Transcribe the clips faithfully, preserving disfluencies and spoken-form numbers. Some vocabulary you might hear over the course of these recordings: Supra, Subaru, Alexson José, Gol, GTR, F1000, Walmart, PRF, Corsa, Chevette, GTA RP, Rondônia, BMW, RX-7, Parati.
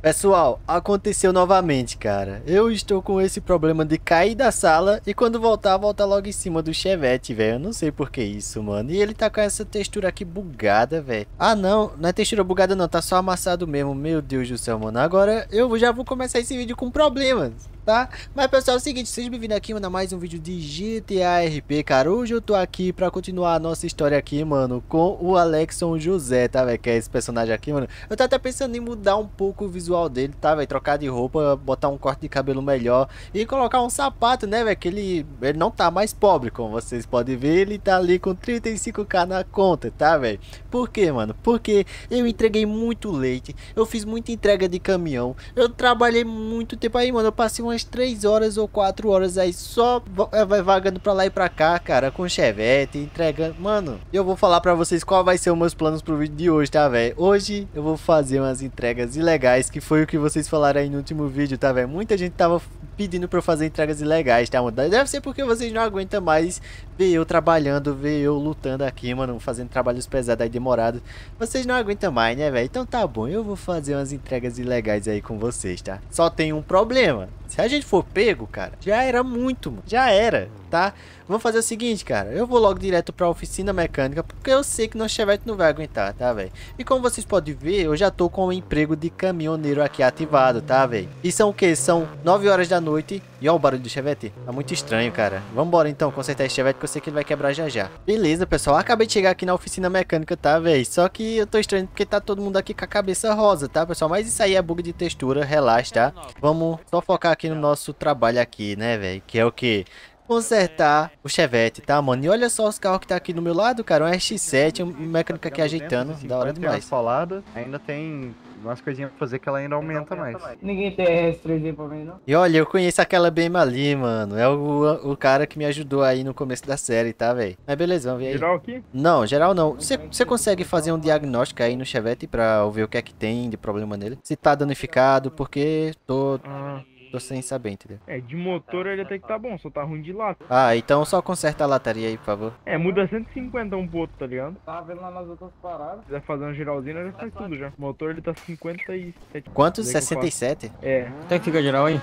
Pessoal, aconteceu novamente, cara. Eu estou com esse problema de cair da sala e quando voltar, volta logo em cima do Chevette, velho. Eu não sei por que isso, mano. E ele tá com essa textura aqui bugada, velho. Ah, não. Não é textura bugada, não. Tá só amassado mesmo. Meu Deus do céu, mano. Agora eu já vou começar esse vídeo com problemas, tá? Mas, pessoal, é o seguinte. Sejam bem-vindos aqui, mano, a mais um vídeo de G T A R P, cara. Hoje eu tô aqui pra continuar a nossa história aqui, mano, com o Alexson José, tá, velho? Que é esse personagem aqui, mano. Eu tava até pensando em mudar um pouco o visual dele, tá, velho? Trocar de roupa, botar um corte de cabelo melhor e colocar um sapato, né, velho? Que ele, ele não tá mais pobre, como vocês podem ver. Ele tá ali com trinta e cinco mil na conta, tá, velho? Por quê, mano? Porque eu entreguei muito leite, eu fiz muita entrega de caminhão, eu trabalhei muito tempo aí, mano. Eu passei umas três horas ou quatro horas aí só vai vagando pra lá e pra cá, cara, com Chevette, entregando. Mano, eu vou falar pra vocês qual vai ser os meus planos pro vídeo de hoje, tá, velho? Hoje eu vou fazer umas entregas ilegais, que foi o que vocês falaram aí no último vídeo, tá, velho? Muita gente tava pedindo pra eu fazer entregas ilegais, tá, mano? Deve ser porque vocês não aguentam mais ver eu trabalhando, ver eu lutando aqui, mano, fazendo trabalhos pesados aí, demorados. Vocês não aguentam mais, né, velho? Então tá bom, eu vou fazer umas entregas ilegais aí com vocês, tá? Só tem um problema. Se a gente for pego, cara, já era muito, mano. Já era, tá? Vamos fazer o seguinte, cara. Eu vou logo direto pra oficina mecânica, porque eu sei que nosso Chevette não vai aguentar, tá, velho? E como vocês podem ver, eu já tô com o emprego de caminhoneiro aqui ativado, tá, velho? E são o quê? São nove horas da noite. E olha o barulho do Chevette. Tá muito estranho, cara. Vambora, então, consertar esse Chevette, que eu sei que ele vai quebrar já já. Beleza, pessoal. Acabei de chegar aqui na oficina mecânica, tá, velho? Só que eu tô estranho porque tá todo mundo aqui com a cabeça rosa, tá, pessoal? Mas isso aí é bug de textura. Relaxa, tá? Vamos só focar aqui aqui no nosso trabalho aqui, né, velho? Que é o que? Consertar o Chevette, tá, mano? E olha só os carros que tá aqui do meu lado, cara. Um R X sete, um mecânico aqui ajeitando. Da hora demais. Falado, ainda tem umas coisinhas pra fazer que ela ainda aumenta mais. Ninguém tem R X três pra mim, não? E olha, eu conheço aquela B M W ali, mano. É o, o cara que me ajudou aí no começo da série, tá, velho? Mas beleza, vamos ver aí. Geral aqui? Não, geral não. Você consegue fazer um diagnóstico aí no Chevette pra ver o que é que tem de problema nele? Se tá danificado, porque tô... Ah. Tô sem saber, entendeu? É, de motor ele até que tá bom, só tá ruim de lata. Ah, então só conserta a lataria aí, por favor. É, muda cento e cinquenta um pouco, tá ligado? Tava vendo lá nas outras paradas. Se quiser fazer uma geralzinha, já faz tudo já. O motor ele tá cinquenta e sete. Quanto? sessenta e sete? É. Até que fica geral aí.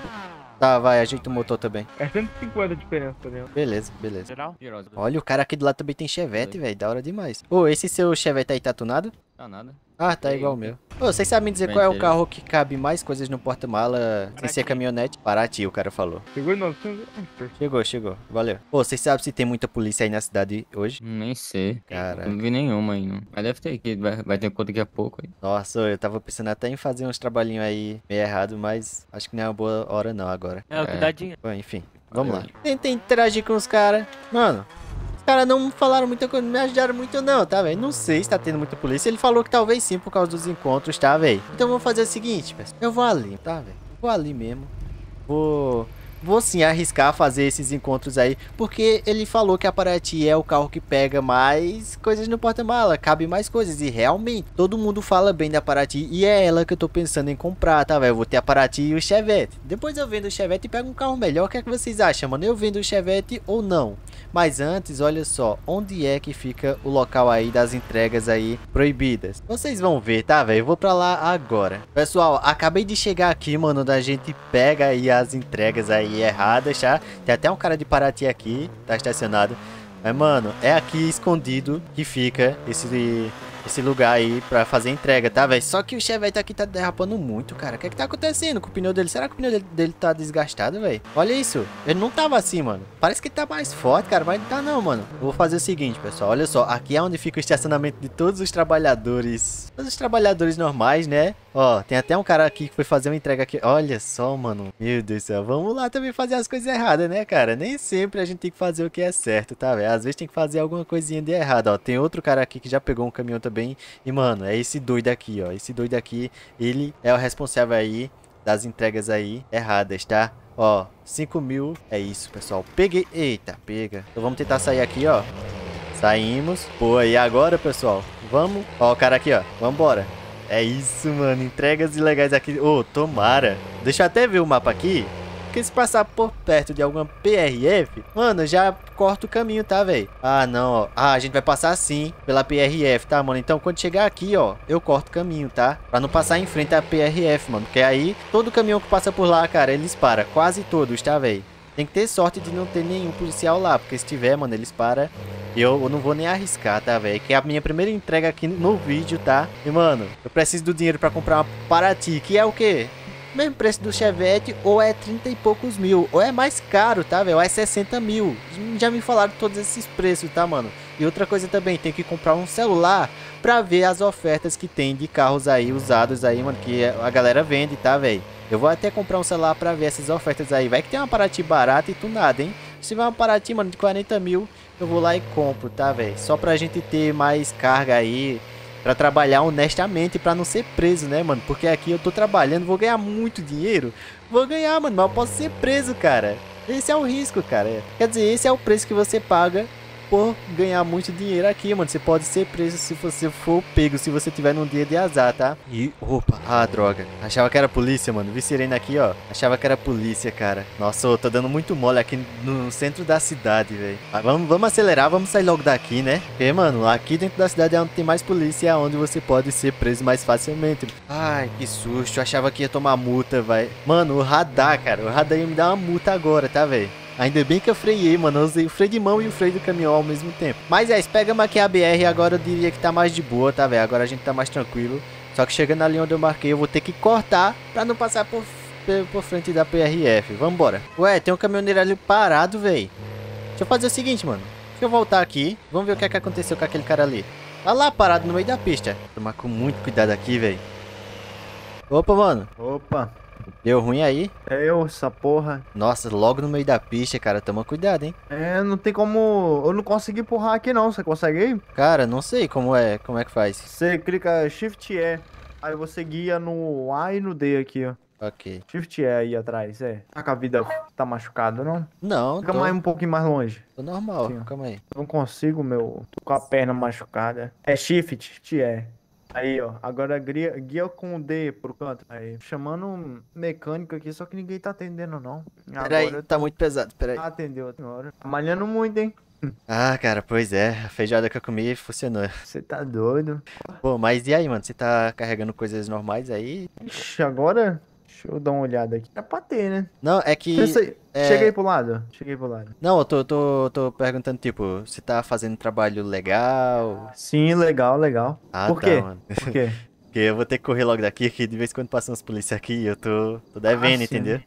Tá, vai, ajeita o motor também. É cento e cinquenta a diferença, né? Beleza, beleza. Geral? Olha, o cara aqui do lado também tem Chevette, velho. Da hora demais. Ô, oh, esse seu Chevette aí tá tunado? Tá nada. Ah, tá igual o meu. Ô, oh, vocês sabem me dizer bem qual é o carro que cabe mais coisas no porta-mala sem ser caminhonete? Parati, o cara falou. Chegou não. Chegou, chegou. Valeu. Ô, oh, vocês sabem se tem muita polícia aí na cidade hoje? Nem sei. Caraca. Não vi nenhuma aí, não. Mas deve ter aqui. Vai, vai ter conta daqui a pouco aí. Nossa, eu tava pensando até em fazer uns trabalhinhos aí meio errado, mas acho que não é uma boa hora não agora. É, cuidadinho. Bom, enfim. Vamos Valeu. lá. Tentei interagir com os caras. Mano... Cara, não falaram muita coisa, não me ajudaram muito não, tá, velho? Não sei se tá tendo muita polícia. Ele falou que talvez sim, por causa dos encontros, tá, velho? Então vou fazer o seguinte, pessoal. Eu vou ali, tá, velho? Vou ali mesmo. Vou... Vou sim arriscar fazer esses encontros aí, porque ele falou que a Parati é o carro que pega mais coisas no porta-mala, cabe mais coisas, e realmente todo mundo fala bem da Parati, e é ela que eu tô pensando em comprar, tá, velho? Eu vou ter a Parati e o Chevette, depois eu vendo o Chevette e pego um carro melhor. O que é que vocês acham, mano? Eu vendo o Chevette ou não? Mas antes, olha só, onde é que fica o local aí das entregas aí proibidas? Vocês vão ver, tá, velho? Eu vou pra lá agora. Pessoal, acabei de chegar aqui, mano, da gente pega aí as entregas aí erradas, tá? Tem até um cara de Parati aqui, tá estacionado. Mas, mano, é aqui escondido que fica esse, esse lugar aí pra fazer entrega, tá, velho? Só que o Chevette aqui tá derrapando muito, cara. O que é que tá acontecendo com o pneu dele? Será que o pneu dele, dele tá desgastado, velho? Olha isso. Ele não tava assim, mano. Parece que tá mais forte, cara, mas não tá não, mano. Eu vou fazer o seguinte, pessoal. Olha só. Aqui é onde fica o estacionamento de todos os trabalhadores. Todos os trabalhadores normais, né? Ó, tem até um cara aqui que foi fazer uma entrega aqui. Olha só, mano. Meu Deus do céu. Vamos lá também fazer as coisas erradas, né, cara? Nem sempre a gente tem que fazer o que é certo, tá, velho? Às vezes tem que fazer alguma coisinha de errado, ó. Tem outro cara aqui que já pegou um caminhão também. E, mano, é esse doido aqui, ó. Esse doido aqui, ele é o responsável aí das entregas aí erradas, tá? Ó, cinco mil. É isso, pessoal. Peguei. Eita, pega. Então vamos tentar sair aqui, ó. Saímos. Pô, e agora, pessoal? Vamos. Ó, o cara aqui, ó. Vambora. É isso, mano. Entregas ilegais aqui. Ô, oh, tomara. Deixa eu até ver o mapa aqui. Porque se passar por perto de alguma P R F, mano, já corta o caminho, tá, velho? Ah, não, ó. Ah, a gente vai passar sim pela P R F, tá, mano? Então, quando chegar aqui, ó, eu corto o caminho, tá? Pra não passar em frente à P R F, mano. Porque aí, todo caminhão que passa por lá, cara, eles param. Quase todos, tá, velho? Tem que ter sorte de não ter nenhum policial lá. Porque se tiver, mano, eles param. E eu, eu não vou nem arriscar, tá, velho? Que é a minha primeira entrega aqui no vídeo, tá? E, mano, eu preciso do dinheiro pra comprar uma Parati, que é o quê? Mesmo preço do Chevette, ou é trinta e poucos mil, ou é mais caro, tá, velho? Ou é sessenta mil. Já me falaram todos esses preços, tá, mano? E outra coisa também, tem que comprar um celular pra ver as ofertas que tem de carros aí, usados aí, mano, que a galera vende, tá, velho? Eu vou até comprar um celular pra ver essas ofertas aí. Vai que tem uma Parati barata e tunada, hein? Se tiver uma Parati, mano, de quarenta mil, eu vou lá e compro, tá, velho? Só pra gente ter mais carga aí, pra trabalhar honestamente, pra não ser preso, né, mano? Porque aqui eu tô trabalhando, vou ganhar muito dinheiro. Vou ganhar, mano, mas eu posso ser preso, cara. Esse é o risco, cara. Quer dizer, esse é o preço que você paga por ganhar muito dinheiro aqui, mano. Você pode ser preso se você for pego, se você tiver num dia de azar, tá? E, opa, ah, droga. Achava que era polícia, mano. Vi sirene aqui, ó. Achava que era polícia, cara. Nossa, eu tô dando muito mole aqui no centro da cidade, velho. Mas vamos, vamos acelerar, vamos sair logo daqui, né? Porque, mano, aqui dentro da cidade é onde tem mais polícia e é onde você pode ser preso mais facilmente. Ai, que susto. Eu achava que ia tomar multa, velho. Mano, o radar, cara. O radar ia me dar uma multa agora, tá, velho? Ainda bem que eu freiei, mano. Eu usei o freio de mão e o freio do caminhão ao mesmo tempo. Mas é, pegamos aqui a B R. Agora eu diria que tá mais de boa, tá, velho? Agora a gente tá mais tranquilo. Só que chegando ali onde eu marquei, eu vou ter que cortar pra não passar por, por frente da P R F. Vambora. Ué, tem um caminhoneiro ali parado, velho. Deixa eu fazer o seguinte, mano. Deixa eu voltar aqui. Vamos ver o que é que aconteceu com aquele cara ali. Olha lá, parado no meio da pista. Tomar com muito cuidado aqui, velho. Opa, mano. Opa. Deu ruim aí? É eu, essa porra. Nossa, logo no meio da pista, cara. Toma cuidado, hein? É, não tem como... Eu não consegui empurrar aqui, não. Você consegue aí? Cara, não sei como é, como é que faz. Você clica Shift E. Aí você guia no A e no D aqui, ó. Ok. Shift E aí atrás, é. Tá com a vida... Tá machucada, não? Não, Fica tô... mais um pouquinho mais longe. Tô normal, assim, calma aí. Não consigo, meu. Tô com a perna machucada. É Shift, Shift E. Aí, ó, agora guia, guia com o D pro canto. Aí, chamando um mecânico aqui, só que ninguém tá atendendo, não. Peraí, tô... tá muito pesado, peraí. Ah, atendeu outra hora. Tá malhando muito, hein? Ah, cara, pois é. A feijoada que eu comi funcionou. Você tá doido? Pô, mas e aí, mano? Você tá carregando coisas normais aí? Ixi, agora... Deixa eu dar uma olhada aqui. É pra ter, né? Não, é que... É... Cheguei pro lado. Cheguei pro lado. Não, eu tô, tô, tô perguntando, tipo, você tá fazendo trabalho legal? Sim, legal, legal. Ah, Por tá, quê? Mano. Por quê? Porque eu vou ter que correr logo daqui, que de vez em quando passam os polícia aqui eu tô, tô devendo, ah, entendeu?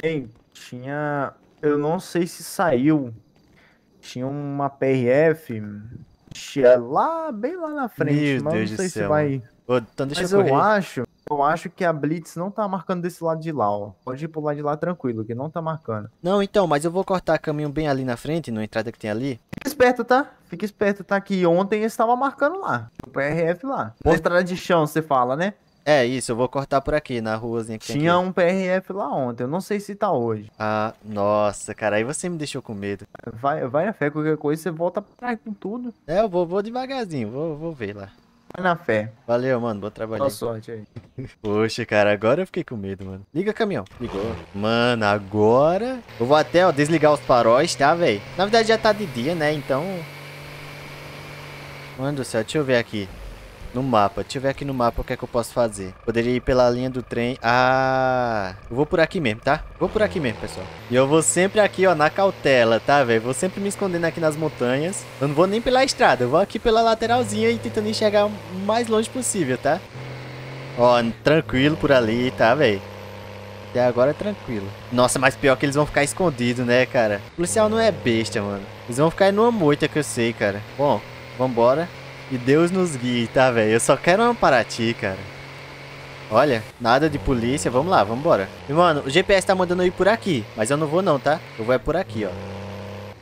Ei, tinha... Eu não sei se saiu. Tinha uma P R F... Tinha lá, bem lá na frente. Meu mas Deus não sei do céu, se vai... Ô, então deixa mas eu correr. eu acho... Eu acho que a Blitz não tá marcando desse lado de lá, ó. Pode ir pro lado de lá tranquilo, que não tá marcando. Não, então, mas eu vou cortar caminho bem ali na frente, na entrada que tem ali. Fica esperto, tá? Fica esperto, tá? Que ontem eles estavam marcando lá. O P R F lá. Na estrada de chão, você fala, né? É, isso. Eu vou cortar por aqui, na ruazinha que tem. Tinha um P R F lá ontem. Eu não sei se tá hoje. Ah, nossa, cara. Aí você me deixou com medo. Vai, vai na fé. Qualquer coisa, você volta pra trás com tudo. É, eu vou, vou devagarzinho. Vou, vou ver lá. Vai na fé. Valeu, mano. Bom trabalho. Boa sorte aí. Poxa, cara. Agora eu fiquei com medo, mano. Liga, caminhão. Ligou. Mano, agora... Eu vou até, ó, desligar os faróis, tá, velho? Na verdade, já tá de dia, né? Então... Mano do céu, deixa eu ver aqui. No mapa. Deixa eu ver aqui no mapa o que é que eu posso fazer. Poderia ir pela linha do trem. Ah... Eu vou por aqui mesmo, tá? Vou por aqui mesmo, pessoal. E eu vou sempre aqui, ó, na cautela, tá, velho? Vou sempre me escondendo aqui nas montanhas. Eu não vou nem pela estrada. Eu vou aqui pela lateralzinha e tentando enxergar o mais longe possível, tá? Ó, tranquilo por ali, tá, velho? Até agora é tranquilo. Nossa, mas pior que eles vão ficar escondidos, né, cara? O policial não é besta, mano. Eles vão ficar aí numa moita que eu sei, cara. Bom, vambora. E Deus nos guie, tá, velho? Eu só quero uma Parati, cara. Olha, nada de polícia. Vamos lá, vambora. E, mano, o G P S tá mandando eu ir por aqui. Mas eu não vou não, tá? Eu vou é por aqui, ó.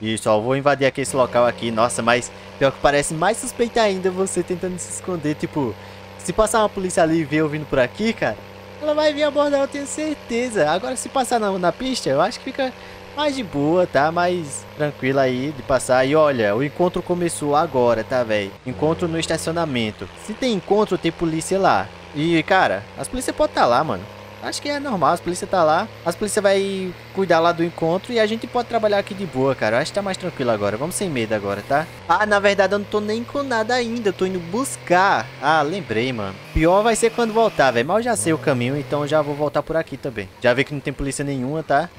Isso, ó. Eu vou invadir aqui esse local aqui. Nossa, mas pior que parece mais suspeita ainda você tentando se esconder. Tipo, se passar uma polícia ali e ver eu vindo por aqui, cara, ela vai vir abordar, eu tenho certeza. Agora, se passar na, na pista, eu acho que fica... mais de boa, tá? Mais tranquila aí de passar. E olha, o encontro começou agora, tá, velho? Encontro no estacionamento. Se tem encontro, tem polícia lá. E, cara, as polícias podem estar lá, mano. Acho que é normal, as polícia tá lá, as polícia vai cuidar lá do encontro e a gente pode trabalhar aqui de boa, cara. Acho que tá mais tranquilo agora, vamos sem medo agora, tá? Ah, na verdade eu não tô nem com nada ainda, eu tô indo buscar. Ah, lembrei, mano. Pior vai ser quando voltar, velho, mas eu já sei o caminho, então já vou voltar por aqui também. Já vi que não tem polícia nenhuma, tá?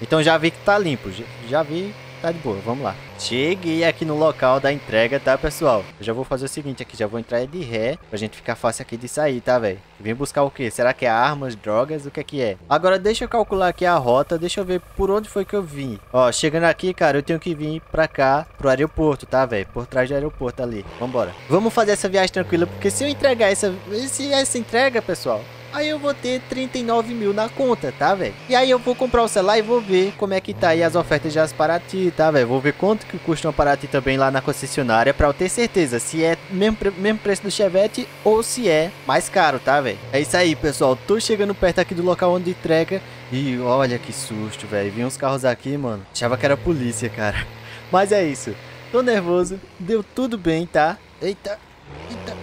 Então já vi que tá limpo, já vi... Tá de boa, vamos lá. Cheguei aqui no local da entrega, tá, pessoal? Eu já vou fazer o seguinte aqui, já vou entrar de ré pra gente ficar fácil aqui de sair, tá, velho? Vim buscar o quê? Será que é armas, drogas? O que é que é? Agora deixa eu calcular aqui a rota, deixa eu ver por onde foi que eu vim. Ó, chegando aqui, cara, eu tenho que vir pra cá, pro aeroporto, tá, velho? Por trás do aeroporto ali. Vambora. Vamos fazer essa viagem tranquila, porque se eu entregar essa... Se essa entrega, pessoal... Aí eu vou ter trinta e nove mil na conta, tá, velho? E aí eu vou comprar o celular e vou ver como é que tá aí as ofertas das Parati, tá, velho? Vou ver quanto que custa uma Parati também lá na concessionária pra eu ter certeza se é mesmo, mesmo preço do Chevette ou se é mais caro, tá, velho? É isso aí, pessoal. Tô chegando perto aqui do local onde entrega e olha que susto, velho. Vi uns carros aqui, mano. Achava que era polícia, cara. Mas é isso. Tô nervoso. Deu tudo bem, tá? Eita, eita.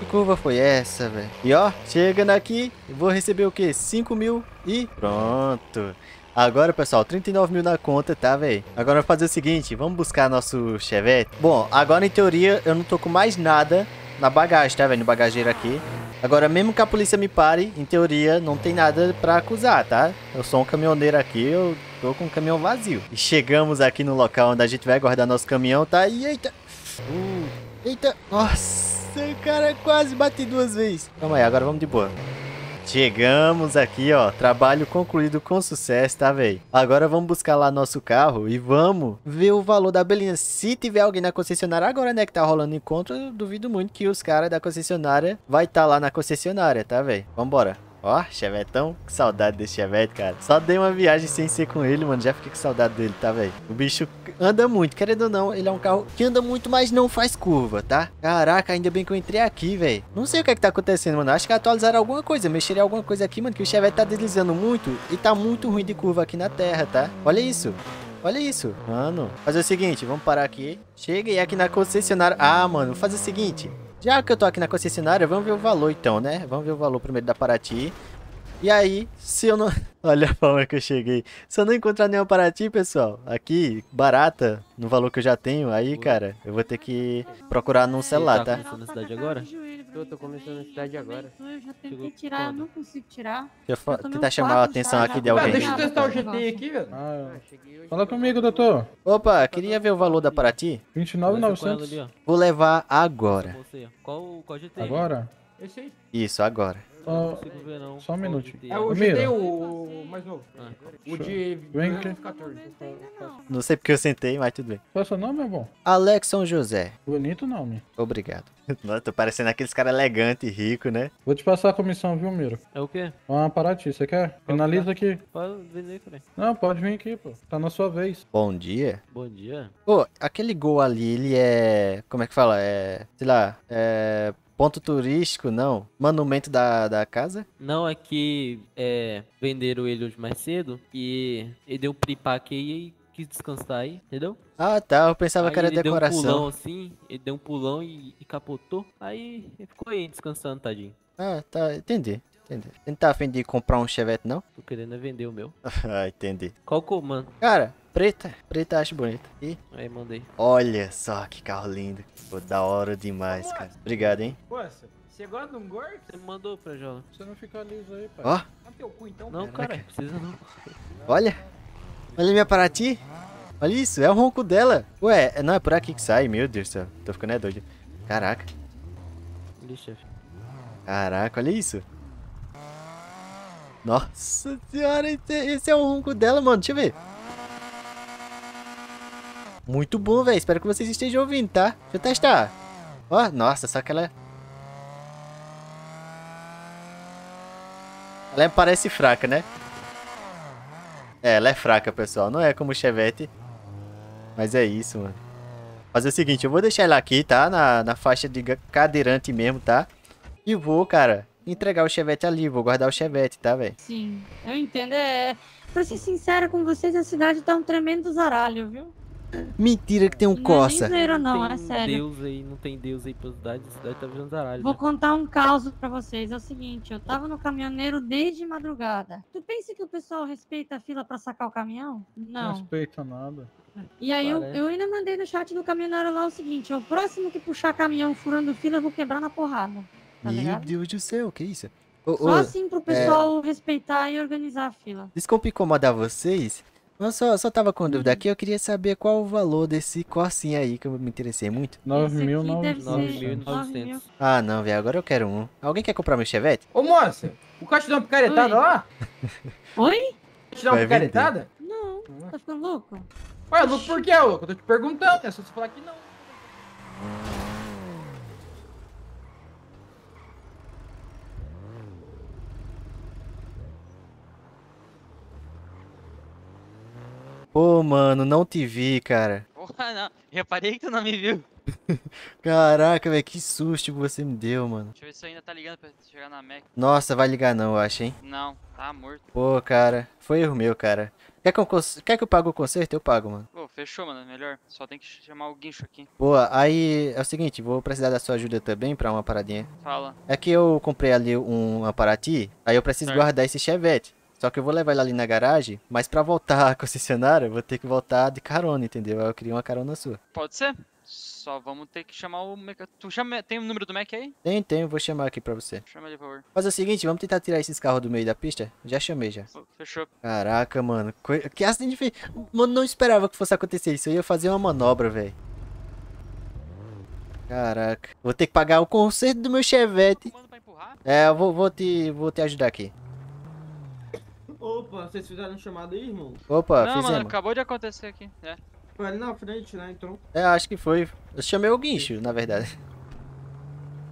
Que curva foi essa, velho? E ó, chegando aqui, vou receber o quê? cinco mil e pronto. Agora, pessoal, trinta e nove mil na conta, tá, velho? Agora eu vou fazer o seguinte, vamos buscar nosso Chevette. Bom, agora em teoria eu não tô com mais nada na bagagem, tá, velho? No bagageiro aqui. Agora, mesmo que a polícia me pare, em teoria não tem nada pra acusar, tá? Eu sou um caminhoneiro aqui, eu tô com um caminhão vazio. E chegamos aqui no local onde a gente vai guardar nosso caminhão, tá? E eita! Uh, eita! Nossa! Cara, quase bati duas vezes. Calma aí, agora vamos de boa. Chegamos aqui, ó. Trabalho concluído com sucesso, tá, velho? Agora vamos buscar lá nosso carro e vamos ver o valor da belinha. Se tiver alguém na concessionária agora, né, que tá rolando encontro, eu duvido muito que os caras da concessionária vai estar tá lá na concessionária, tá, velho? Vambora. Ó, Chevetão. Que saudade desse Chevette, cara. Só dei uma viagem sem ser com ele, mano. Já fiquei com saudade dele, tá, velho? O bicho... anda muito, querendo ou não, ele é um carro que anda muito, mas não faz curva, tá? Caraca, ainda bem que eu entrei aqui, velho. Não sei o que é que tá acontecendo, mano. Acho que atualizaram alguma coisa, mexeram alguma coisa aqui, mano, que o Chevette tá deslizando muito e tá muito ruim de curva aqui na terra, tá? Olha isso. Olha isso, mano. Fazer o seguinte, vamos parar aqui. Cheguei aqui na concessionária. Ah, mano, vou fazer o seguinte. Já que eu tô aqui na concessionária, vamos ver o valor então, né? Vamos ver o valor primeiro da Parati. E aí, se eu não... Olha a forma que eu cheguei. Se eu não encontrar nenhuma Parati, pessoal, aqui, barata, no valor que eu já tenho, aí, cara, eu vou ter que procurar num celular, tá? Você tá começando a cidade agora? Eu tô começando a cidade agora. Eu já tentei tirar, não consigo tirar. Deixa eu tentar chamar a atenção aqui de alguém. Deixa eu testar o G T aqui, velho. Fala comigo, doutor. Opa, queria ver o valor da Parati. vinte e nove mil e novecentos. Vou levar agora. Qual G T? Agora? Esse aí. Isso, agora. Só, só um minuto. É o G T, o mais novo. Ah, o de dois mil e quatorze. Não sei porque eu sentei, mas tudo bem. Qual é o seu nome, meu bom? Alexson José. Bonito nome. Obrigado. Nossa, tô parecendo aqueles caras elegantes e ricos, né? Vou te passar a comissão, viu, Miro? É o quê? Uma Parati, você quer? Finaliza aqui. Pode vender, cara. Não, pode vir aqui, pô. Tá na sua vez. Bom dia. Bom dia. Pô, aquele Gol ali, ele é... Como é que fala? É... Sei lá, é... Ponto turístico, não. Monumento da, da casa? Não, é que é, venderam ele hoje mais cedo e ele deu um piripaque e quis descansar aí, entendeu? Ah, tá. Eu pensava aí que era ele decoração. Ele deu um pulão assim, ele deu um pulão e, e capotou. Aí ele ficou aí descansando, tadinho. Ah, tá. Entendi. Entendi. Você não tá a fim de comprar um Chevette, não? Tô querendo vender o meu. Ah, entendi. Qual comando? Cara... Preta, preta acho bonita. E aí, mandei. Olha só que carro lindo. Pô, da hora demais, cara. Obrigado, hein? Poxa, você gosta de um gordo? Você me mandou pra Jola. Você não fica liso aí, pai. Ó. Ah, teu cu, então. Não, cara, não precisa não. Olha. Olha minha Parati. Olha isso, é o ronco dela. Ué, não, é por aqui que sai, meu Deus do céu. Tô ficando é doido. Caraca. Olha, chefe. Caraca, olha isso. Nossa senhora, esse é o ronco dela, mano. Deixa eu ver. Muito bom, velho. Espero que vocês estejam ouvindo, tá? Deixa eu testar. Ó, nossa, só que ela... Ela parece fraca, né? É, ela é fraca, pessoal. Não é como o Chevette. Mas é isso, mano. Fazer o seguinte, eu vou deixar ela aqui, tá? Na, na faixa de cadeirante mesmo, tá? E vou, cara, entregar o Chevette ali. Vou guardar o Chevette, tá, velho? Sim, eu entendo. É... Pra ser sincera com vocês, a cidade tá um tremendo zaralho, viu? Mentira que tem um não Corsa. É zero, não, não tem é sério. Deus aí, não tem Deus aí pra cidade, a cidade tá virando zaralho. Vou né? contar um caos pra vocês, é o seguinte, eu tava no caminhoneiro desde madrugada. Tu pensa que o pessoal respeita a fila pra sacar o caminhão? Não. Não respeita nada. E aí eu, eu ainda mandei no chat do caminhoneiro lá o seguinte, o próximo que puxar caminhão furando fila eu vou quebrar na porrada. Tá Meu ligado? Deus do céu, que isso? Ô, só ô, assim pro pessoal é... respeitar e organizar a fila. Desculpa incomodar vocês. Eu só, só tava com dúvida aqui, eu queria saber qual o valor desse Corsinha aí, que eu me interessei muito. nove mil e novecentos. Ah, não, velho, agora eu quero um. Alguém quer comprar meu Chevette? Ô, moça, o cara te dá uma picaretada Oi. lá? Oi? Te dá uma picaretada? Não, tá ficando louco? Ué, louco por quê, louco? Eu tô te perguntando, é só você falar que não. Ô, oh, mano, não te vi, cara. Porra, não. Reparei que tu não me viu. Caraca, velho, que susto que você me deu, mano. Deixa eu ver se ainda tá ligando pra chegar na Mac. Nossa, vai ligar não, eu acho, hein? Não, tá morto. Pô, cara, foi erro meu, cara. Quer que eu, quer que eu pague o conserto? Eu pago, mano. Pô, fechou, mano, melhor. Só tem que chamar o guincho aqui. Boa, aí é o seguinte, vou precisar da sua ajuda também pra uma paradinha. Fala. É que eu comprei ali um Parati, aí eu preciso certo. guardar esse Chevette. Só que eu vou levar ele ali na garagem, mas pra voltar à concessionária, eu vou ter que voltar de carona, entendeu? Eu queria uma carona sua. Pode ser. Só vamos ter que chamar o mecânico. Tu chama... tem o número do Mac aí? Tem, tem. Vou chamar aqui pra você. Chama ele, por favor. Faz o seguinte, vamos tentar tirar esses carros do meio da pista? Já chamei, já. Fechou. Caraca, mano. Co... Que acidente feio. Mano, não esperava que fosse acontecer isso. Eu ia fazer uma manobra, velho. Caraca. Vou ter que pagar o conserto do meu Chevette. É, eu vou, vou, te, vou te ajudar aqui. Opa, vocês fizeram um chamado aí, irmão? Opa, não, fizemos. Mano, acabou de acontecer aqui, é. Foi ali na frente, né, então? É, acho que foi. Eu chamei o guincho, na verdade.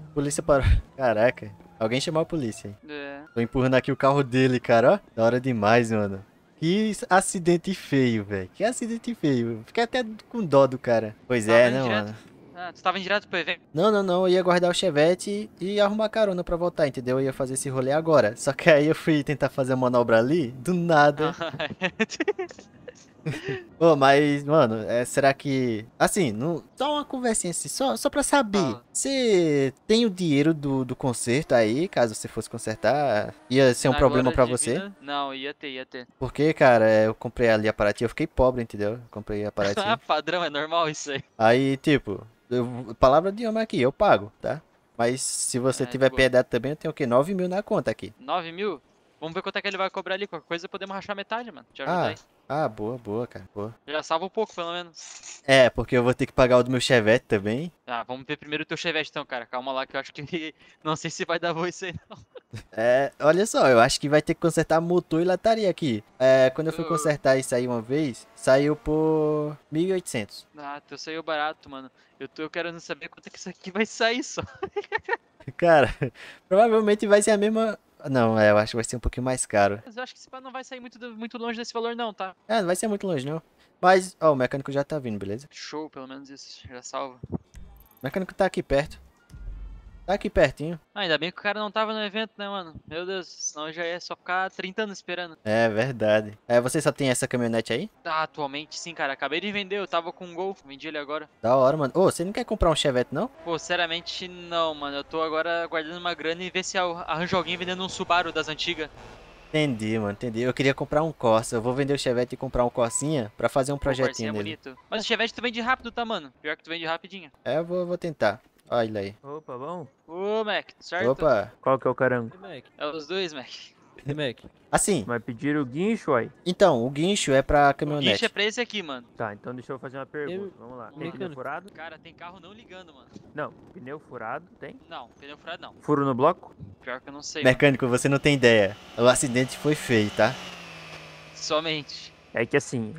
A polícia parou. Caraca, alguém chamou a polícia, hein? É. Tô empurrando aqui o carro dele, cara, ó. Da hora demais, mano. Que acidente feio, velho. Que acidente feio. Fiquei até com dó do cara. Pois é, né, mano? Ah, tu tava em direto pro evento? Não, não, não. Eu ia guardar o Chevette e, e arrumar carona pra voltar, entendeu? Eu ia fazer esse rolê agora. Só que aí eu fui tentar fazer a manobra ali, do nada. Pô, mas, mano, é, será que... Assim, não... Dá uma conversinha assim, só, só pra saber. Você ah. tem o dinheiro do, do conserto aí, caso você fosse consertar? Ia ser um agora problema pra você? Vida? Não, ia ter, ia ter. Porque, cara, eu comprei ali a Parati, eu fiquei pobre, entendeu? Eu comprei a Parati. Ah, padrão, é normal isso aí. Aí, tipo... Eu, palavra de homem aqui, eu pago, tá? Mas se você é, tiver piedade também, eu tenho o quê? nove mil na conta aqui. nove mil? Vamos ver quanto é que ele vai cobrar ali. Qualquer coisa podemos rachar metade, mano. Te ajudar ah, aí. Ah, boa, boa, cara. Boa. Já salva um pouco, pelo menos. É, porque eu vou ter que pagar o do meu Chevette também. Ah, vamos ver primeiro o teu Chevette então, cara. Calma lá que eu acho que... Não sei se vai dar boa isso aí, não. É, olha só, eu acho que vai ter que consertar motor e lataria aqui. É, quando eu fui consertar isso aí uma vez, saiu por mil e oitocentos. Ah, teu saiu barato, mano. Eu, tô, eu quero não saber quanto é que isso aqui vai sair só. Cara, provavelmente vai ser a mesma... Não, é, eu acho que vai ser um pouquinho mais caro. Mas eu acho que esse pá não vai sair muito, muito longe desse valor não, tá? É, não vai ser muito longe não. Mas, ó, o mecânico já tá vindo, beleza? Show, pelo menos isso, já salva. O mecânico tá aqui perto. Tá aqui pertinho. Ah, ainda bem que o cara não tava no evento, né, mano? Meu Deus, senão eu já ia só ficar trinta anos esperando. É, verdade. É, você só tem essa caminhonete aí? Tá, atualmente sim, cara. Acabei de vender, eu tava com um Gol. Vendi ele agora. Da hora, mano. Ô, oh, você não quer comprar um Chevette, não? Pô, sinceramente, não, mano. Eu tô agora guardando uma grana e ver se arranjo alguém vendendo um Subaru das antigas. Entendi, mano, entendi. Eu queria comprar um Corsa. Eu vou vender o Chevette e comprar um Corsinha pra fazer um projetinho dele. É bonito. Mas o Chevette tu vende rápido, tá, mano? Pior que tu vende rapidinho. É, eu vou, vou tentar. Olha ele aí. Opa, bom? Ô, Mac, certo? Opa. Qual que é o carango? Mac. É os dois, Mac. E, Mac? Assim. Mas pediram o guincho aí? Então, o guincho é pra caminhonete. O guincho é pra esse aqui, mano. Tá, então deixa eu fazer uma pergunta. Eu... Vamos lá. Tem pneu furado? Cara, tem carro não ligando, mano. Não, pneu furado tem? Não, pneu furado não. Furo no bloco? Pior que eu não sei. Mecânico, mano. Você não tem ideia. O acidente foi feio, tá? Somente. É que assim...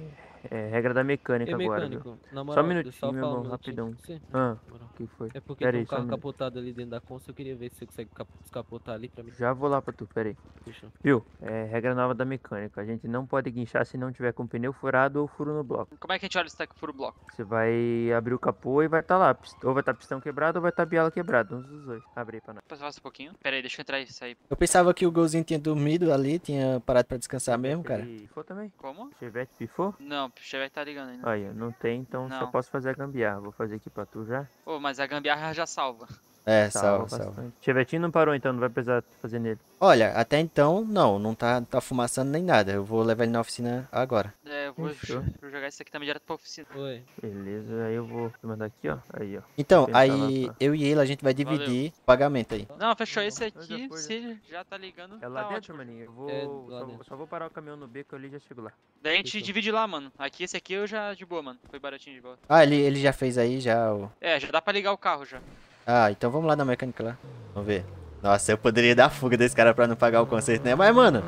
É, regra da mecânica Ei, agora, mecânico, na moral, só um minutinho, só meu irmão, um rapidão. Ah, o que foi? É porque tem um carro capotado ali dentro da Corsa, eu queria ver se você consegue descapotar ali pra mim. Já vou lá pra tu, peraí. Deixa. Viu? É regra nova da mecânica, a gente não pode guinchar se não tiver com pneu furado ou furo no bloco. Como é que a gente olha se tá com furo no bloco? Você vai abrir o capô e vai tá lá, ou vai tá pistão quebrado ou vai tá biela quebrada, uns dos dois. Abre aí pra nós. Passa um pouquinho. Peraí, deixa eu entrar e sair. Eu pensava que o Golzinho tinha dormido ali, tinha parado pra descansar mesmo, cara. Pifou também? Como? Chevette pifou? Não. O Chevette tá ligando ainda. Aí, não tem, então não. Só posso fazer a gambiarra. Vou fazer aqui pra tu já. Pô, oh, mas a gambiarra já salva. É, salva, salva. salva. Chevetinho não parou então, não vai precisar fazer nele. Olha, até então, não, não tá, tá fumaçando nem nada. Eu vou levar ele na oficina agora. É, eu vou, vou jogar isso aqui também direto pra oficina. Oi. Beleza, aí eu vou mandar aqui, ó. Aí, ó. Então, aí pra... eu e ele, a gente vai dividir Valeu. o pagamento aí. Não, fechou esse aqui, se já tá ligando, é lá tá dentro, maninho. Eu vou, é, só, dentro. só vou parar o caminhão no beco ali e já chego lá. Daí a gente fechou. divide lá, mano. Aqui, esse aqui eu já, de boa, mano. Foi baratinho de volta. Ah, ele, ele já fez aí, já... O... É, já dá pra ligar o carro, já. Ah, então vamos lá na mecânica lá. Vamos ver. Nossa, eu poderia dar fuga desse cara pra não pagar o conserto, né? Mas, mano,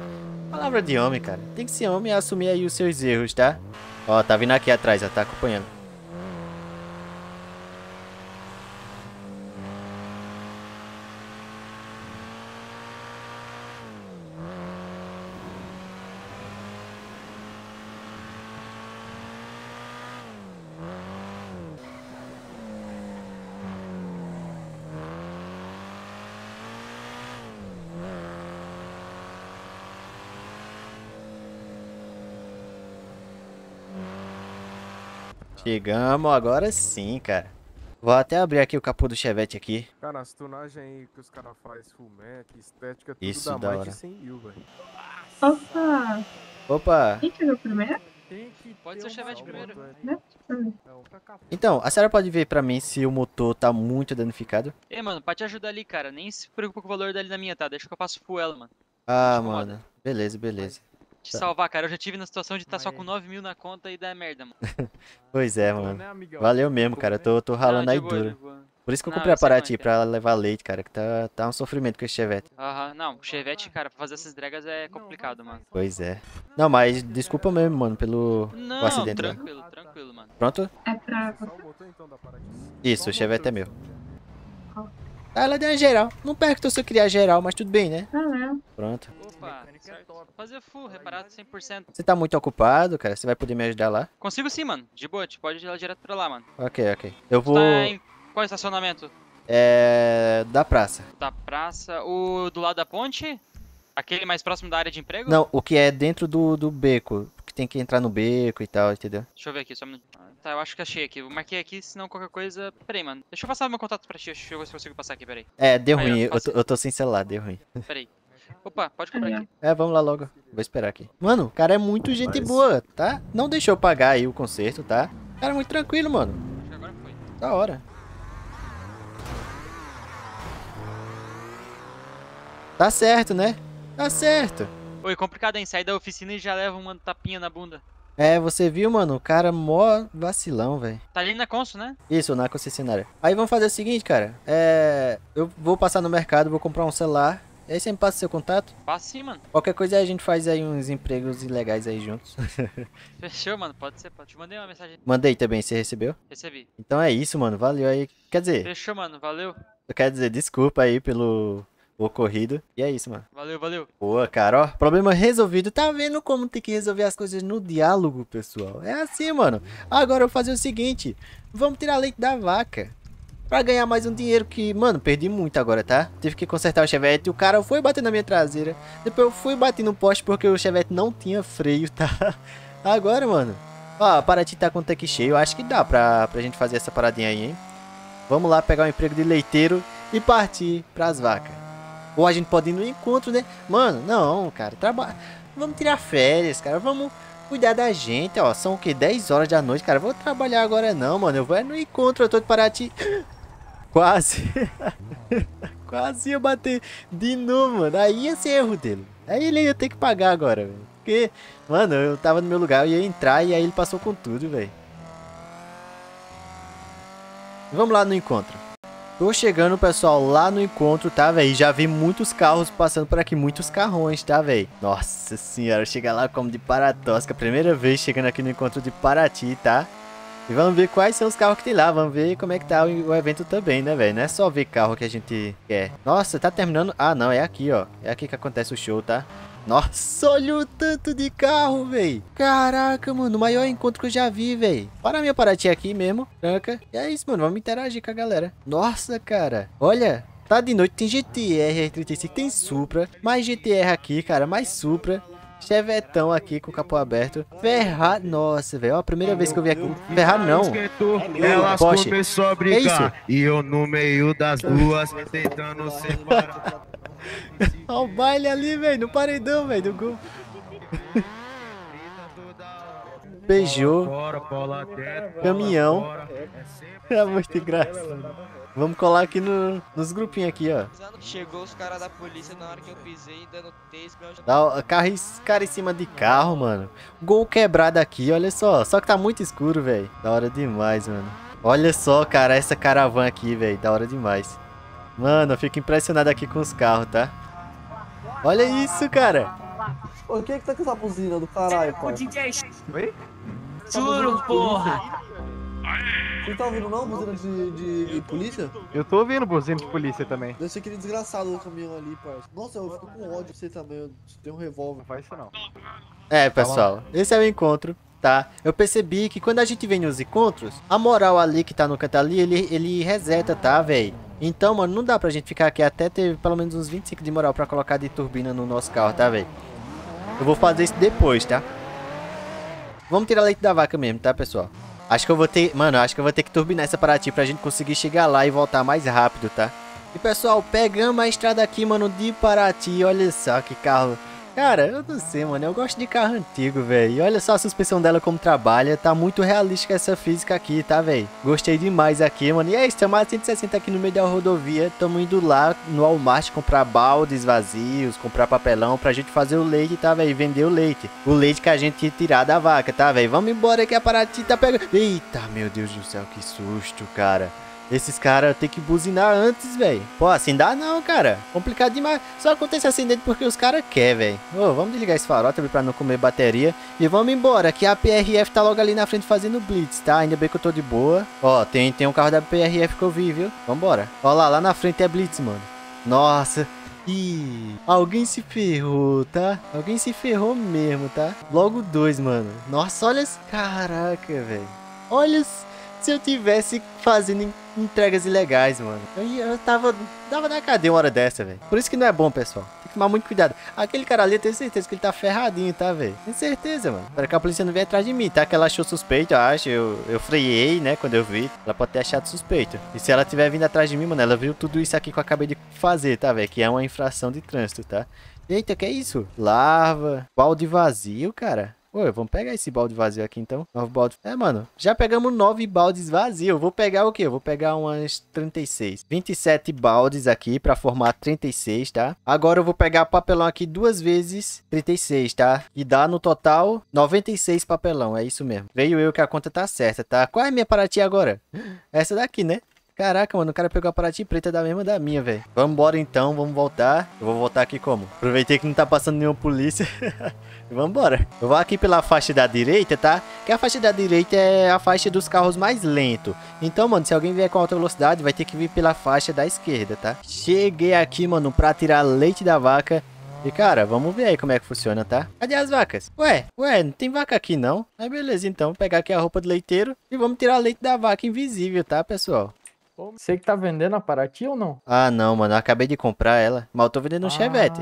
palavra de homem, cara. Tem que ser homem e assumir aí os seus erros, tá? Ó, tá vindo aqui atrás, ó. Tá acompanhando. Chegamos, agora sim, cara. Vou até abrir aqui o capô do Chevette aqui. Cara, as tunagens aí que os caras fazem, full mac, estética, tudo Isso dá da mais hora. de cem mil, velho. Opa! Opa! Quem chegou primeiro? Pode ser o Chevette primeiro. Então, a senhora pode ver pra mim se o motor tá muito danificado? Ei, mano, pra te ajudar ali, cara, nem se preocupa com o valor dali na minha, tá? Deixa que eu passo full ela, mano. Ah, mano. Beleza, beleza. Te tá. salvar, cara. Eu já tive na situação de estar tá só com nove mil na conta e dar merda, mano. Pois é, mano. Valeu mesmo, cara. Eu tô, tô ralando não, aí boa, duro. Por isso que eu comprei a Parati, pra levar leite, cara. Que tá, tá um sofrimento com esse Chevette. Aham. Não, o Chevette, cara, pra fazer essas entregas é complicado, mano. Pois é. Não, mas desculpa mesmo, mano, pelo não, o acidente. tranquilo, né? tranquilo, mano. Pronto? É pra Isso, o Chevette é meu. Ah, ela deu uma geral. Não perco que eu só queria geral, mas tudo bem, né? Ah, é. Pronto. Opa, certo. Fazer full, reparado cem por cento. Você tá muito ocupado, cara? Você vai poder me ajudar lá? Consigo sim, mano. De boa, te pode ir lá direto pra lá, mano. Ok, ok. Eu vou... Tá em qual estacionamento? É... Da praça. Da praça. O do lado da ponte? Aquele mais próximo da área de emprego? Não, o que é dentro do, do beco. Que tem que entrar no beco e tal, entendeu? Deixa eu ver aqui, só um minuto. Tá, eu acho que achei aqui. Vou marquei aqui, senão qualquer coisa... Peraí, mano. Deixa eu passar meu contato pra ti. Deixa eu ver se eu consigo passar aqui, peraí. É, deu ruim. Aí, eu, eu, tô, eu tô sem celular, deu ruim. Peraí. Opa, pode comprar aqui. É, vamos lá logo. Vou esperar aqui. Mano, o cara é muito gente boa, tá? Não deixou eu pagar aí o conserto, tá? O cara é muito tranquilo, mano. Acho que agora foi. Da hora. Tá certo, né? Tá certo. Oi, complicado, hein? Sair da oficina e já leva uma tapinha na bunda. É, você viu, mano? O cara mó vacilão, velho. Tá ali na Consul, né? Isso, na concessionária. Aí vamos fazer o seguinte, cara. É... Eu vou passar no mercado, vou comprar um celular... E aí você me passa o seu contato? Passa sim, mano. Qualquer coisa aí a gente faz aí uns empregos ilegais aí juntos. Fechou, mano. Pode ser, pode. Te mandei uma mensagem. Mandei também, você recebeu? Recebi. Então é isso, mano. Valeu aí. Quer dizer... Fechou, mano. Valeu. Eu quero dizer desculpa aí pelo ocorrido. E é isso, mano. Valeu, valeu. Boa, cara. Ó, problema resolvido. Tá vendo como tem que resolver as coisas no diálogo, pessoal? É assim, mano. Agora eu vou fazer o seguinte. Vamos tirar leite da vaca. Pra ganhar mais um dinheiro que, mano, perdi muito agora, tá? Tive que consertar o Chevette, o cara foi bater na minha traseira. Depois eu fui bater no poste porque o Chevette não tinha freio, tá? Agora, mano. Ó, a Parati tá com o tanque cheio. Acho que dá pra, pra gente fazer essa paradinha aí, hein? Vamos lá pegar um emprego de leiteiro e partir pras vacas. Ou a gente pode ir no encontro, né? Mano, não, cara. Traba... Vamos tirar férias, cara. Vamos... Cuidar da gente, ó. São o que? dez horas da noite, cara. Vou trabalhar agora não, mano. Eu vou é no encontro. Eu tô de Parati. Quase. Quase ia bater de novo, mano. Aí ia ser erro dele. Aí ele ia ter que pagar agora, velho. Porque, mano, eu tava no meu lugar. Eu ia entrar e aí ele passou com tudo, velho. Vamos lá no encontro. Tô chegando, pessoal, lá no encontro, tá, velho? Já vi muitos carros passando por aqui, muitos carrões, tá, velho? Nossa senhora, chega lá como de paratosca. Primeira vez chegando aqui no encontro de Parati, tá? E vamos ver quais são os carros que tem lá. Vamos ver como é que tá o evento também, né, velho? Não é só ver carro que a gente quer. Nossa, tá terminando... Ah, não, é aqui, ó. É aqui que acontece o show, tá? Nossa, olha o tanto de carro, velho. Caraca, mano, o maior encontro que eu já vi, velho. Para a minha Parati aqui mesmo, tranca. E é isso, mano, vamos interagir com a galera. Nossa, cara, olha, tá de noite, tem G T R, R X trinta e cinco, tem Supra. Mais G T R aqui, cara, mais Supra. Chevetão aqui com o capô aberto. Ferrar. Nossa, velho. A primeira vez que eu vi aqui. Ferrar não. Ela começou a brigar. E eu no meio das duas tentando separar. Olha o baile ali, velho. No paredão, velho. Do Gol. Beijou. Caminhão. É muito engraçado. Vamos colar aqui no, nos grupinhos aqui, ó. Chegou os caras da polícia na hora que eu pisei, dando texto. Dá, carro, cara em cima de carro, mano. Gol quebrado aqui, olha só. Só que tá muito escuro, velho. Da hora demais, mano. Olha só, cara, essa caravana aqui, velho. Da hora demais. Mano, eu fico impressionado aqui com os carros, tá? Olha isso, cara. Ô, quem é que tá com essa buzina do caralho, cara? Oi? Juro, porra. Você tá ouvindo não, buzina de, de, de polícia? Eu tô ouvindo buzina de polícia também. Deve ser aquele desgraçado do caminhão ali, parceiro. Nossa, eu fico com ódio de você também, eu tenho um revólver. Não faz isso não. É, pessoal, esse é o encontro, tá? Eu percebi que quando a gente vem nos encontros, a moral ali que tá no canto ali, ele, ele reseta, tá, velho? Então, mano, não dá pra gente ficar aqui até ter pelo menos uns vinte e cinco de moral pra colocar de turbina no nosso carro, tá, velho? Eu vou fazer isso depois, tá? Vamos tirar leite da vaca mesmo, tá, pessoal? Acho que eu vou ter... Mano, acho que eu vou ter que turbinar essa Parati pra gente conseguir chegar lá e voltar mais rápido, tá? E, pessoal, pegamos a estrada aqui, mano, de Parati. Olha só que carro... Cara, eu não sei, mano. Eu gosto de carro antigo, velho. E olha só a suspensão dela como trabalha. Tá muito realística essa física aqui, tá, velho? Gostei demais aqui, mano. E é isso, estamos a cento e sessenta aqui no meio da rodovia. Estamos indo lá no Walmart comprar baldes vazios, comprar papelão pra gente fazer o leite, tá, velho? Vender o leite. O leite que a gente tirar da vaca, tá, velho? Vamos embora que a Parati tá pegando... Eita, meu Deus do céu, que susto, cara. Esses caras tem que buzinar antes, velho. Pô, assim dá não, cara. Complicado demais. Só acontece acidente porque os caras querem, velho. Ô, vamos desligar esse farol também pra não comer bateria. E vamos embora, que a P R F tá logo ali na frente fazendo blitz, tá? Ainda bem que eu tô de boa. Ó, tem, tem um carro da P R F que eu vi, viu? Vambora. Ó lá, lá na frente é blitz, mano. Nossa. Ih, alguém se ferrou, tá? Alguém se ferrou mesmo, tá? Logo dois, mano. Nossa, olha... Caraca, velho. Olha... Se eu tivesse fazendo entregas ilegais, mano, eu, eu tava, tava na cadeia uma hora dessa, velho. Por isso que não é bom, pessoal. Tem que tomar muito cuidado. Aquele cara ali, eu tenho certeza que ele tá ferradinho, tá, velho? Tenho certeza, mano. Espero que a polícia não vier atrás de mim, tá? Que ela achou suspeito, eu acho. Eu, eu freiei, né, quando eu vi. Ela pode ter achado suspeito. E se ela tiver vindo atrás de mim, mano, ela viu tudo isso aqui que eu acabei de fazer, tá, velho? Que é uma infração de trânsito, tá? Eita, que é isso? Larva. Balde vazio, cara. Oi, vamos pegar esse balde vazio aqui então. Nove baldes. É, mano. Já pegamos nove baldes vazios. Vou pegar o quê? Eu vou pegar umas trinta e seis. vinte e sete baldes aqui pra formar trinta e seis, tá? Agora eu vou pegar papelão aqui duas vezes trinta e seis, tá? E dá no total noventa e seis papelão. É isso mesmo. Veio eu que a conta tá certa, tá? Qual é a minha Parati agora? Essa daqui, né? Caraca, mano, o cara pegou a Parati preta da mesma da minha, velho. Vambora então, vamos voltar. Eu vou voltar aqui como? Aproveitei que não tá passando nenhuma polícia. Vambora. Eu vou aqui pela faixa da direita, tá? Que a faixa da direita é a faixa dos carros mais lentos. Então, mano, se alguém vier com alta velocidade, vai ter que vir pela faixa da esquerda, tá? Cheguei aqui, mano, pra tirar leite da vaca. E, cara, vamos ver aí como é que funciona, tá? Cadê as vacas? Ué, ué, não tem vaca aqui, não. Mas beleza, então. Vou pegar aqui a roupa do leiteiro e vamos tirar leite da vaca invisível, tá, pessoal? Você que tá vendendo a Parati ou não? Ah, não, mano. Eu acabei de comprar ela. Mas eu tô vendendo um ah, Chevette.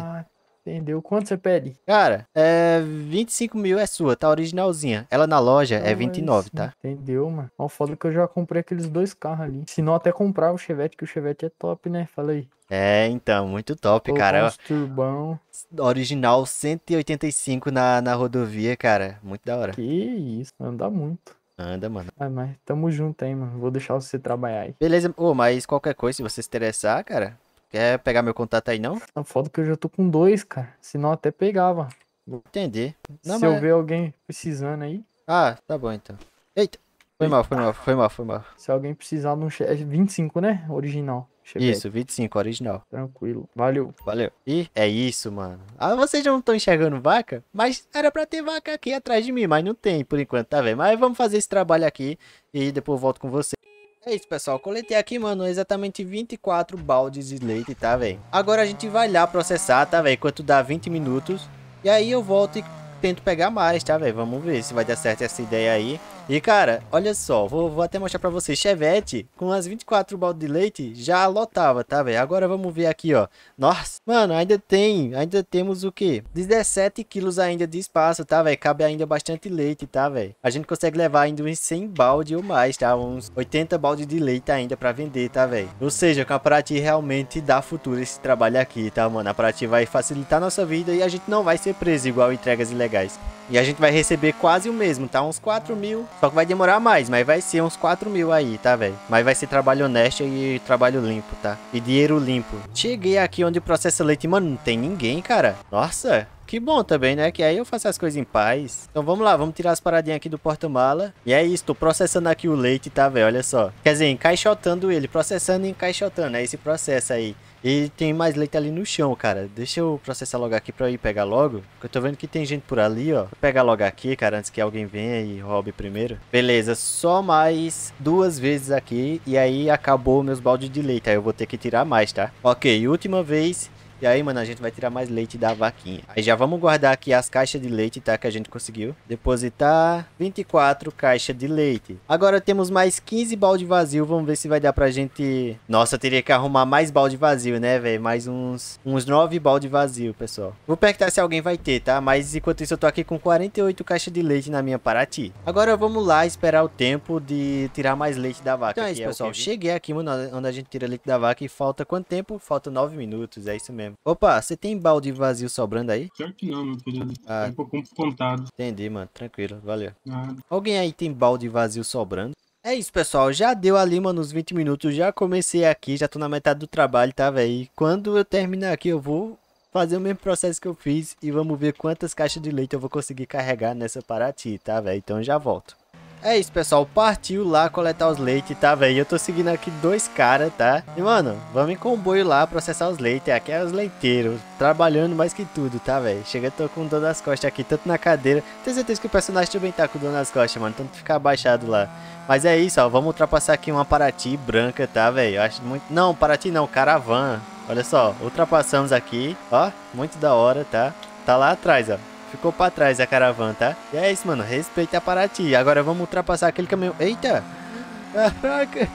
Entendeu? Quanto você pede? Cara, é... vinte e cinco mil é sua, tá? Originalzinha. Ela na loja ah, é vinte e nove, tá? Entendeu, mano? Ó, foda que eu já comprei aqueles dois carros ali. Se não, até comprar o Chevette, que o Chevette é top, né? Fala aí. É, então. Muito top, tô cara. Turbão. Original cento e oitenta e cinco na, na rodovia, cara. Muito da hora. Que isso. Anda muito. Anda, mano. Ah, mas tamo junto, hein, mano. Vou deixar você trabalhar aí. Beleza. Ô, oh, mas qualquer coisa, se você se interessar, cara, quer pegar meu contato aí, não? Não, foda que eu já tô com dois, cara. Senão até pegava. Entendi. Não, se mas... eu ver alguém precisando aí... Ah, tá bom, então. Eita. Foi mal, foi mal, foi mal, foi mal. Se alguém precisar de um Chevette... vinte e cinco, né? Original. Chevette. Isso, vinte e cinco, original. Tranquilo. Valeu. Valeu. E é isso, mano. Ah, vocês já não estão enxergando vaca? Mas era pra ter vaca aqui atrás de mim, mas não tem por enquanto, tá, velho? Mas vamos fazer esse trabalho aqui e depois eu volto com vocês. É isso, pessoal. Coletei aqui, mano, exatamente vinte e quatro baldes de leite, tá, velho? Agora a gente vai lá processar, tá, velho? Quanto dá vinte minutos. E aí eu volto e tento pegar mais, tá, velho? Vamos ver se vai dar certo essa ideia aí. E cara, olha só, vou, vou até mostrar pra vocês, Chevette com as vinte e quatro baldes de leite já lotava, tá velho? Agora vamos ver aqui, ó, nossa, mano, ainda tem, ainda temos o que? dezessete quilos ainda de espaço, tá velho? Cabe ainda bastante leite, tá velho? A gente consegue levar ainda uns cem baldes ou mais, tá? Uns oitenta baldes de leite ainda pra vender, tá velho? Ou seja, com a Parati realmente dá futuro esse trabalho aqui, tá mano? A Parati vai facilitar nossa vida e a gente não vai ser preso igual entregas ilegais. E a gente vai receber quase o mesmo, tá? Uns quatro mil. Só que vai demorar mais, mas vai ser uns quatro mil aí, tá, velho? Mas vai ser trabalho honesto e trabalho limpo, tá? E dinheiro limpo. Cheguei aqui onde processa leite, mano, não tem ninguém, cara. Nossa, que bom também, né? Que aí eu faço as coisas em paz. Então vamos lá, vamos tirar as paradinhas aqui do porta-mala. E é isso, tô processando aqui o leite, tá, velho? Olha só. Quer dizer, encaixotando ele, processando e encaixotando, é esse processo aí. E tem mais leite ali no chão, cara. Deixa eu processar logo aqui pra eu ir pegar logo. Porque eu tô vendo que tem gente por ali, ó. Vou pegar logo aqui, cara, antes que alguém venha e roube primeiro. Beleza, só mais duas vezes aqui. E aí acabou meus baldes de leite. Aí eu vou ter que tirar mais, tá? Ok, última vez. E aí, mano, a gente vai tirar mais leite da vaquinha. Aí já vamos guardar aqui as caixas de leite, tá? Que a gente conseguiu. Depositar vinte e quatro caixas de leite. Agora temos mais quinze balde vazio. Vamos ver se vai dar pra gente... Nossa, teria que arrumar mais balde vazio, né, velho? Mais uns, uns nove balde vazio, pessoal. Vou perguntar se alguém vai ter, tá? Mas enquanto isso eu tô aqui com quarenta e oito caixas de leite na minha Parati. Agora vamos lá esperar o tempo de tirar mais leite da vaca. Então é isso, pessoal. Cheguei aqui, mano, onde a gente tira leite da vaca. E falta quanto tempo? Falta nove minutos, é isso mesmo. Opa, você tem balde vazio sobrando aí? Pior que não, meu querido. Ah. É um pouco contado. Entendi, mano. Tranquilo, valeu. Ah. Alguém aí tem balde vazio sobrando? É isso, pessoal. Já deu ali, mano, uns vinte minutos. Já comecei aqui, já tô na metade do trabalho, tá, velho? E quando eu terminar aqui, eu vou fazer o mesmo processo que eu fiz. E vamos ver quantas caixas de leite eu vou conseguir carregar nessa Parati, tá, velho? Então já volto. É isso, pessoal, partiu lá coletar os leites, tá, velho? Eu tô seguindo aqui dois caras, tá? E, mano, vamos em comboio lá processar os leites. Aqui é os leiteiros, trabalhando mais que tudo, tá, velho? Chega, tô com dor nas costas aqui, tanto na cadeira. Tenho certeza que o personagem também tá com dor nas costas, mano. Tanto ficar abaixado lá. Mas é isso, ó, vamos ultrapassar aqui uma Parati branca, tá, velho? Acho muito... Não, Parati não, Caravan. Olha só, ultrapassamos aqui, ó. Muito da hora, tá? Tá lá atrás, ó. Ficou pra trás a caravana, tá? E é isso, mano. Respeita a Parati. Agora vamos ultrapassar aquele caminhão. Eita! Caraca!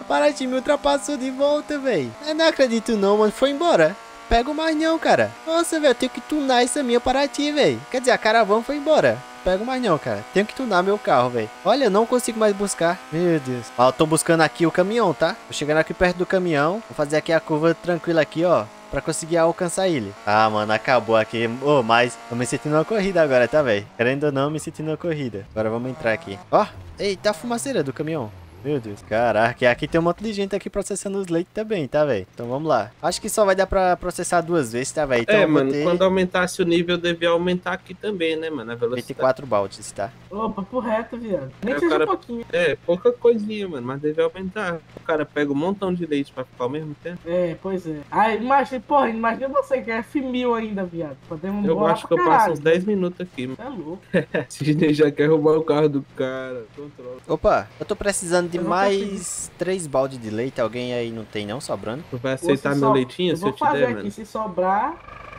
A Parati me ultrapassou de volta, velho. Eu não acredito não, mano. Foi embora. Pego mais não, cara. Nossa, velho. Eu tenho que tunar essa minha Parati, velho. Quer dizer, a caravana foi embora. Pego mais não, cara. Tenho que tunar meu carro, velho. Olha, eu não consigo mais buscar. Meu Deus. Ó, eu tô buscando aqui o caminhão, tá? Tô chegando aqui perto do caminhão. Vou fazer aqui a curva tranquila aqui, ó. Pra conseguir alcançar ele. Ah, mano, acabou aqui. Ô, oh, mas tô me sentindo uma corrida agora, tá, velho? Querendo ou não, me sentindo uma corrida. Agora vamos entrar aqui. Ó, oh, eita a fumaceira do caminhão. Meu Deus. Caraca, aqui tem um monte de gente aqui processando os leites também, tá, velho? Então vamos lá. Acho que só vai dar pra processar duas vezes, tá, velho? Então, é, mano, ter... quando aumentasse o nível, eu devia aumentar aqui também, né, mano? A velocidade. vinte e quatro baldes, tá? Ô, papo reto, viado. Nem é, seja cara... um pouquinho. É, pouca coisinha, mano, mas devia aumentar. O cara pega um montão de leite pra ficar ao mesmo tempo. É, pois é. Aí, imagina, porra, imagina você que é F mil ainda, viado. Podemos eu acho que eu caralho. Passo uns dez minutos aqui, mano. É louco. Sidney já quer roubar o carro do cara. Controla. Opa, eu tô precisando de mais três baldes de leite. Alguém aí não tem não sobrando? Tu vai aceitar meu leitinho se eu te der, mano? Eu vou fazer aqui, se sobrar...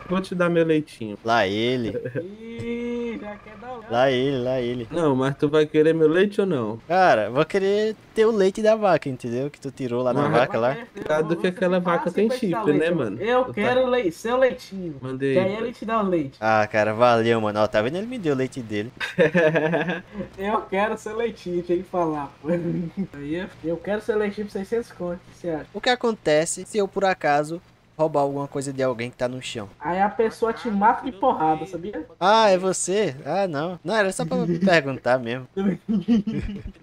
Vou te dar meu leitinho. Lá ele. Ih, já quer dar o... Lá ele, lá ele. Não, mas tu vai querer meu leite ou não? Cara, vou querer ter o leite da vaca, entendeu? Que tu tirou lá na vaca lá. Cuidado que aquela vaca tem chifre, né, mano? Eu quero leite, seu leitinho. Mandei. E aí ele te dá o leite. Ah, cara, valeu, mano. Ó, tá vendo? Ele me deu o leite dele. Eu quero seu leitinho, tem que falar. Eu quero seu leitinho por seiscentos contos, o que você acha? O que acontece se eu, por acaso... roubar alguma coisa de alguém que tá no chão. Aí a pessoa te mata de porrada, sabia? Ah, é você? Ah, não. Não, era só pra me perguntar mesmo.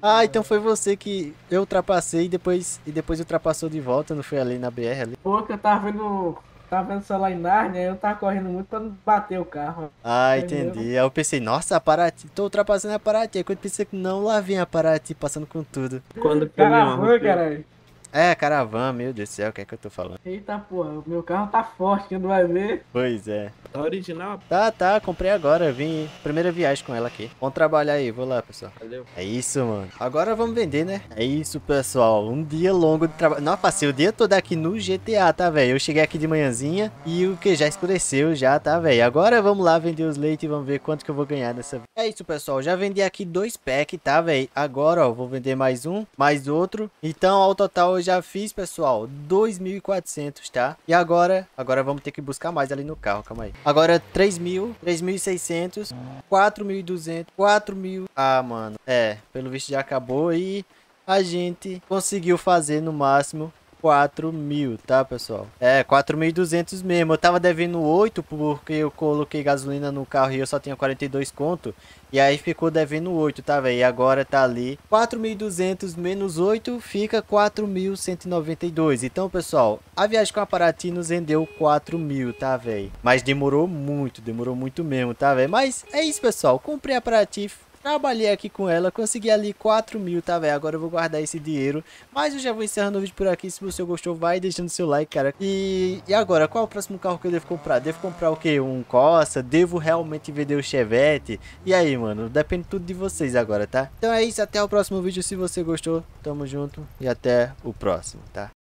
Ah, então foi você que eu ultrapassei e depois, e depois ultrapassou de volta, não foi ali na B R ali? Pô, que eu tava vendo... Tava vendo o celular em Narnia, eu tava correndo muito pra não bater o carro. Ah, entendi. Aí eu pensei, nossa, a Parati, tô ultrapassando a Parati. Aí quando pensei que não, lá vem a Parati passando com tudo. Quando que eu me arrumo, caralho. É, caravan, meu Deus do céu, o que é que eu tô falando? Eita porra, o meu carro tá forte, que não vai ver. Pois é. Tá original? Tá, tá, comprei agora, vim primeira viagem com ela aqui. Vamos trabalhar aí, vou lá, pessoal. Valeu. É isso, mano. Agora vamos vender, né? É isso, pessoal, um dia longo de trabalho. Nossa, passei o dia todo aqui no G T A, tá, velho? Eu cheguei aqui de manhãzinha e o que já escureceu já, tá, velho? Agora vamos lá vender os leites e vamos ver quanto que eu vou ganhar nessa. É isso, pessoal, já vendi aqui dois packs, tá, velho? Agora, ó, vou vender mais um, mais outro. Então, ao total, eu já fiz, pessoal, dois mil e quatrocentos, tá? E agora, agora vamos ter que buscar mais ali no carro, calma aí. Agora, três mil, três mil e seiscentos, quatro mil e duzentos, quatro mil. Ah, mano, é, pelo visto já acabou e a gente conseguiu fazer no máximo quatro mil, tá, pessoal? É, quatro mil e duzentos mesmo. Eu tava devendo oito porque eu coloquei gasolina no carro e eu só tinha quarenta e dois conto. E aí ficou devendo oito, tá, velho? E agora tá ali. quatro mil e duzentos menos oito fica quatro mil cento e noventa e dois. Então, pessoal, a viagem com a Parati nos rendeu quatro mil, tá, velho? Mas demorou muito, demorou muito mesmo, tá, velho? Mas é isso, pessoal. Comprei a Parati, trabalhei aqui com ela, consegui ali quatro mil, tá, velho? Agora eu vou guardar esse dinheiro. Mas eu já vou encerrando o vídeo por aqui. Se você gostou, vai deixando seu like, cara. E, e agora, qual é o próximo carro que eu devo comprar? Devo comprar o quê? Um Corsa? Devo realmente vender o Chevette? E aí, mano? Depende tudo de vocês agora, tá? Então é isso. Até o próximo vídeo. Se você gostou, tamo junto. E até o próximo, tá?